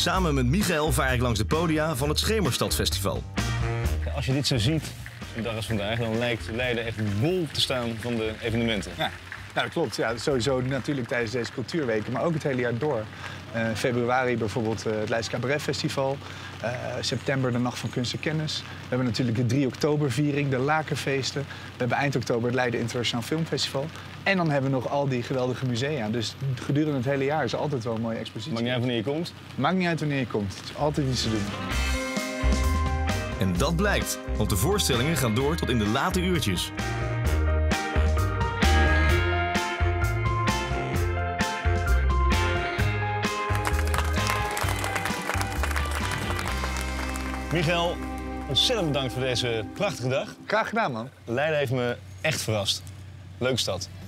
Samen met Michaël vaar ik langs de podia van het Schemerstad Festival. Als je dit zo ziet, een dag als vandaag, dan lijkt Leiden echt bol te staan van de evenementen. Ja. Nou, dat klopt. Ja, sowieso natuurlijk tijdens deze cultuurweken, maar ook het hele jaar door. Februari bijvoorbeeld het Leids Cabaret Festival. September de Nacht van Kunst en Kennis. We hebben natuurlijk de 3 oktoberviering, de Lakenfeesten. We hebben eind oktober het Leiden Internationaal Filmfestival. En dan hebben we nog al die geweldige musea. Dus gedurende het hele jaar is er altijd wel een mooie expositie. Maakt niet uit wanneer je komt? Maakt niet uit wanneer je komt. Het is altijd iets te doen. En dat blijkt, want de voorstellingen gaan door tot in de late uurtjes. Michaël, ontzettend bedankt voor deze prachtige dag. Graag gedaan, man. Leiden heeft me echt verrast. Leuke stad.